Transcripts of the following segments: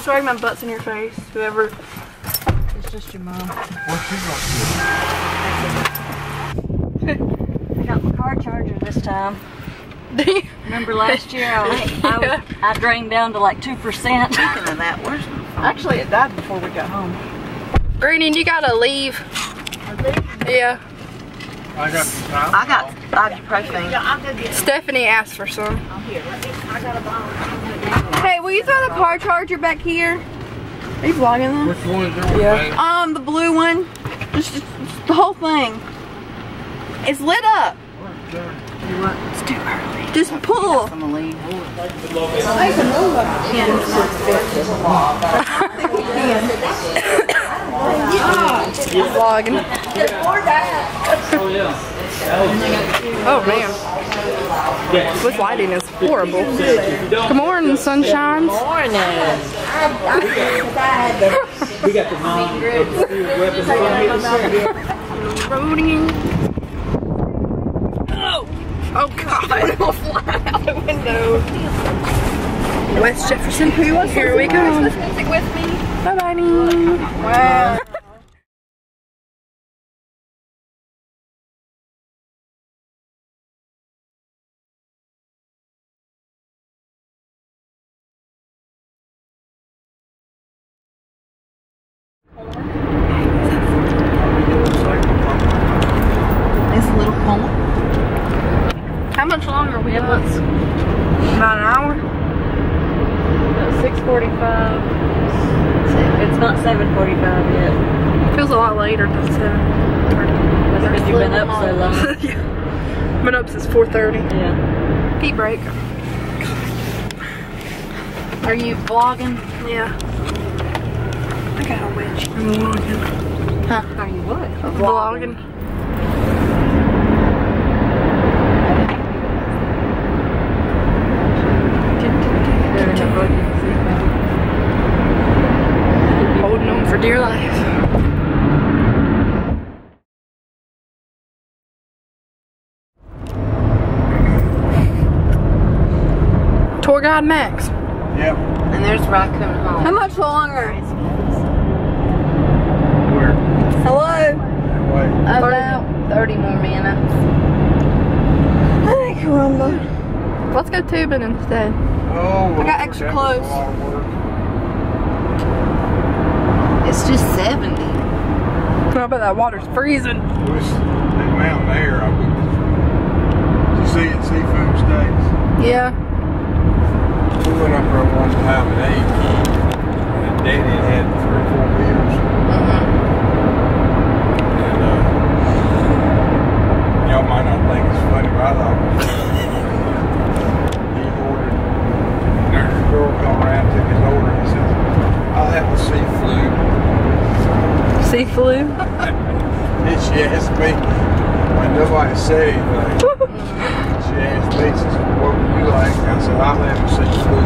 sorry my butt's in your face. Whoever. It's just your mom. I got my car charger this time. Remember last year I drained down to like 2%. Speaking of that, where's my phone? Actually, it died before we got home. Greenie, you gotta leave. Yeah. I got ibuprofen. Yeah, Stephanie asked for some. Hey, will you throw the car charger back here? Are you vlogging them? Which one is there? Yeah. The blue one. Just the whole thing. It's lit up. It's too early. Just pull. Vlogging. Oh man. This lighting is horrible. Good morning, sunshine. Good morning. We got the mom weapons. Oh God, it'll fly out the window. West Jefferson, who wants here we go. Music with me. Bye bye. Wow. It's 4:30. Yeah. Pee break. Are you vlogging? Yeah. I got a witch. I'm vlogging. Huh? Are you what? I'm vlogging. Holding on for dear life. God, Max. Yep. And there's Raccoon Hall. How much longer? Where? Hello? What? About 30 more minutes. I think Rumba. Let's go tubing instead. Oh, well, I got extra clothes. It's just 70. I bet that water's freezing. I wish they went there. I would just see it, seafood steaks. Yeah. We went up there one time at 8, and Daddy had 3 or 4 beers. And y'all might not think it's funny, but I thought it was funny. He ordered, there's a girl come around, took his order, and he says, I'll have a sea flu. Sea flu? And she asked me, when nobody said anything, she asked me, she said, what would you like? I said, I'll have a sea flu.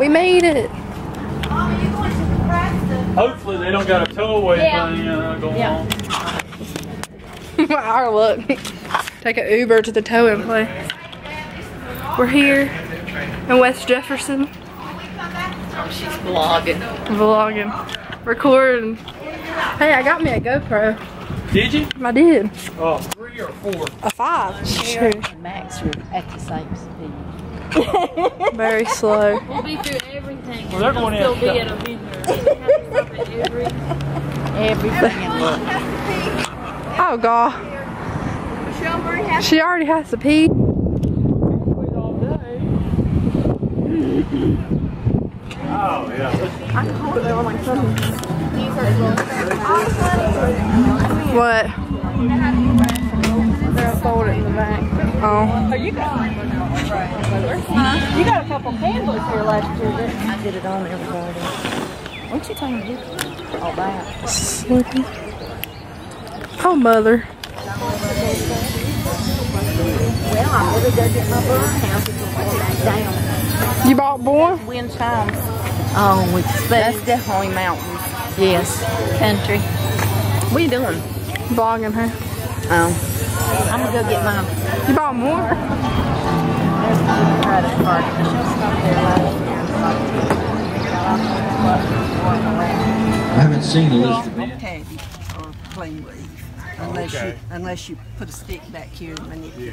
We made it. Mom, are you going to the practice? Hopefully they don't got a towaway thing going on. Our look. Take an Uber to the towing place. We're here in West Jefferson. She's vlogging. Vlogging. Recording. Hey, I got me a GoPro. Did you? I did. Oh, 3 or 4? A 5. Sure. And Max are at the same speed. Very slow. We'll be through everything. Well, they're going to be at a vineyard. Everything. Oh, God. She already has to pee. Oh, yeah. I told her they were like something. What? They're folded in the back. Oh. You got a couple candles here last year, didn't you? I did it on everybody. What you trying to do? All that. Sleepy. Oh, mother. Well, I'm going to go get my barn house. You bought born? Windsongs. Oh, with space. That's definitely mountains. Yes. Country. What are you doing? Vlogging her. Oh. I'm gonna go get mine. You bought more? There's a credit card. She'll stop there last year. I haven't seen Elizabeth. Okay. Or plain leaf. Unless, okay. unless you put a stick back here and manipulate.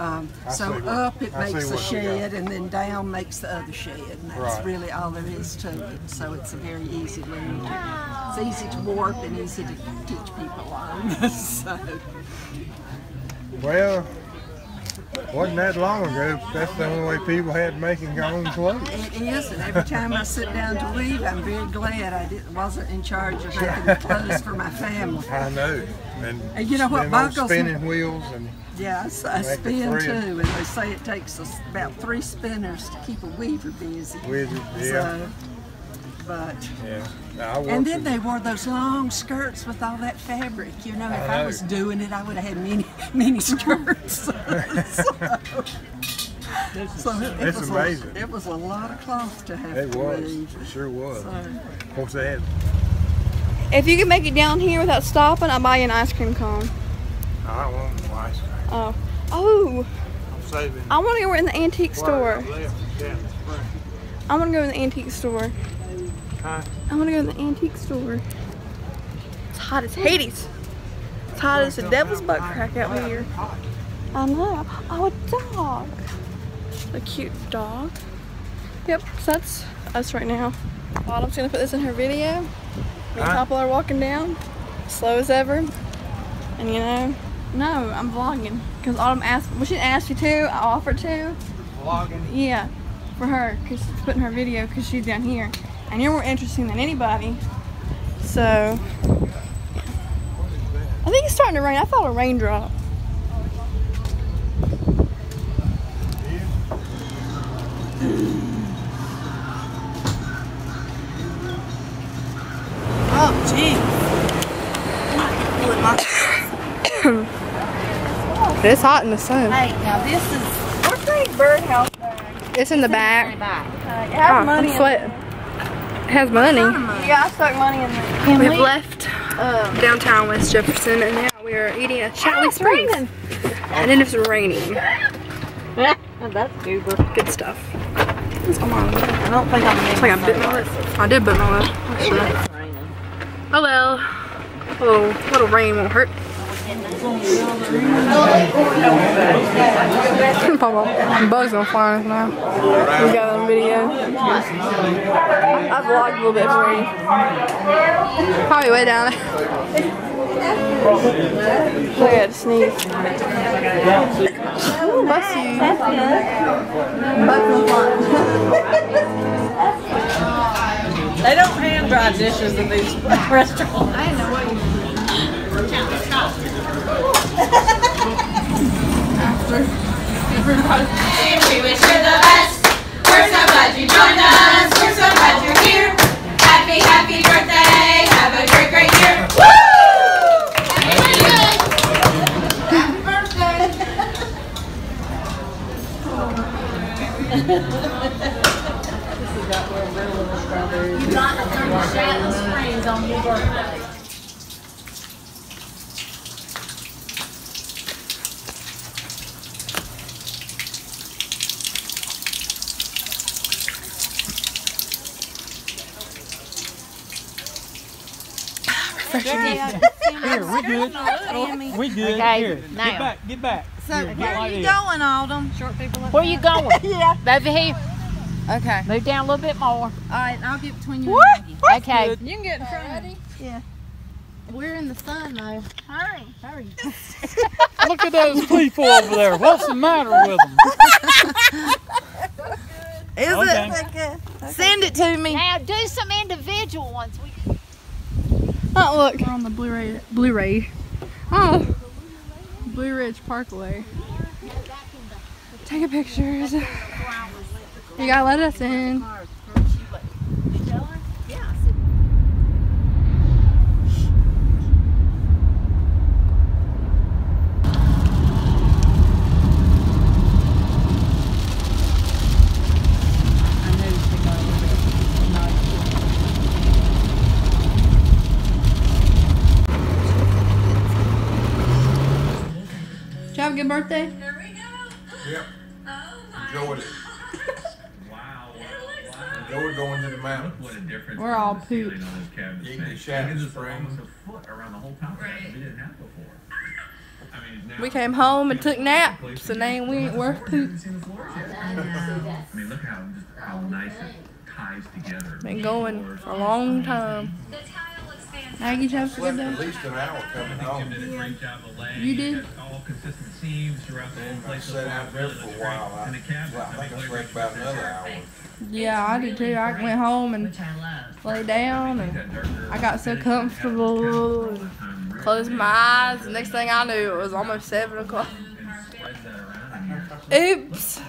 Yeah, okay. So up it makes a shed, and then down makes the other shed. And that's right. Really all there is to it. So it's a very easy learning. It's easy to warp and easy to teach people on. So. Well, wasn't that long ago. That's the only way people had making their own clothes. It is, and every time I sit down to leave, I'm very glad I wasn't in charge of making the clothes for my family. I know. And you know what, Michael's spinning wheels and yes, I spin too, and they say it takes us about 3 spinners to keep a weaver busy. Weaver, yeah. So, but, yeah. No, and then they wore those long skirts with all that fabric. You know, if I was doing it, I would have had many skirts. It's amazing. It was a lot of cloth to have. It was. It sure was. So. Of course, they had. If you can make it down here without stopping, I'll buy you an ice cream cone. I want ice cream. Oh, oh. I'm saving. I want to go in the antique store. I want to go in the antique store. Huh? I want to go in the antique store. It's hot as Hades. It's hot as the devil's butt crack out here. I know. Oh, a dog. A cute dog. Yep, so that's us right now. Autumn's going to put this in her video. Me and Papa are walking down, slow as ever. And you know, no, I'm vlogging. Because Autumn asked, well, she asked you to, I offered to. Vlogging? Yeah, for her, because she's putting her video, because she's down here. And you're more interesting than anybody. So, yeah. I think it's starting to rain. I felt a raindrop. Oh, gee. It's hot in the sun. Hey, now this is, what's that birdhouse bag? It's in the back. It has money in it. It has money. Yeah, I stuck money in there. We've left downtown West Jefferson, and now we are eating at Charlie's. And then it's raining. That's super. Good stuff. What's going on? I don't think I bit my lip. I did bit my lip. It's raining. Oh well. A little rain won't hurt. Bugs are flying now. We got on video. I vlogged a little bit for you. Probably way down there. I got to sneeze. Oh, bless you. They don't hand dry dishes in these restaurants. I know what you mean. We wish you the best. We're so glad you joined us. We're so glad you're here. Happy, happy birthday. Have a great, great year. Woo! Happy birthday. Happy birthday. This is out where we're little strawberries. You got a 30 Springs on your birthday. Here, we're good. We good. Okay, here, get back. Get back. So here, where are you going, Autumn? Short people. Where are you going? Yeah. Over here. Okay. Move down a little bit more. All right, I'll get between you and Maggie. Okay. Good. You can get in front of me. Yeah. We're in the sun, though. Hurry. Hurry. Look at those people over there. What's the matter with them? Is it? Okay. Send it to me. Now, do some individual ones. Oh, look. We're on the Blue Ridge. Oh, Blue Ridge Parkway. Take a picture. You gotta let us in. I know you birthday? There we go. Yep. Oh my God. Enjoyed it. Wow. Enjoyed going to the mountains. What a difference. We're all pooped. Eating shadows for almost a foot around the whole town. Right. We didn't have before. I mean, we came home and took naps, and then we ain't worth poop. I mean, look how nice it ties together. Been going for a long time. Aggie, did you have a good day? At least an hour coming home. Yeah. You did? All consistent seams throughout the whole place. I sat out there for a while. I think I slept about another hour. Yeah, I did too. I went home and lay down, and I got so comfortable. Closed my eyes. The next thing I knew, it was almost 7 o'clock. Oops.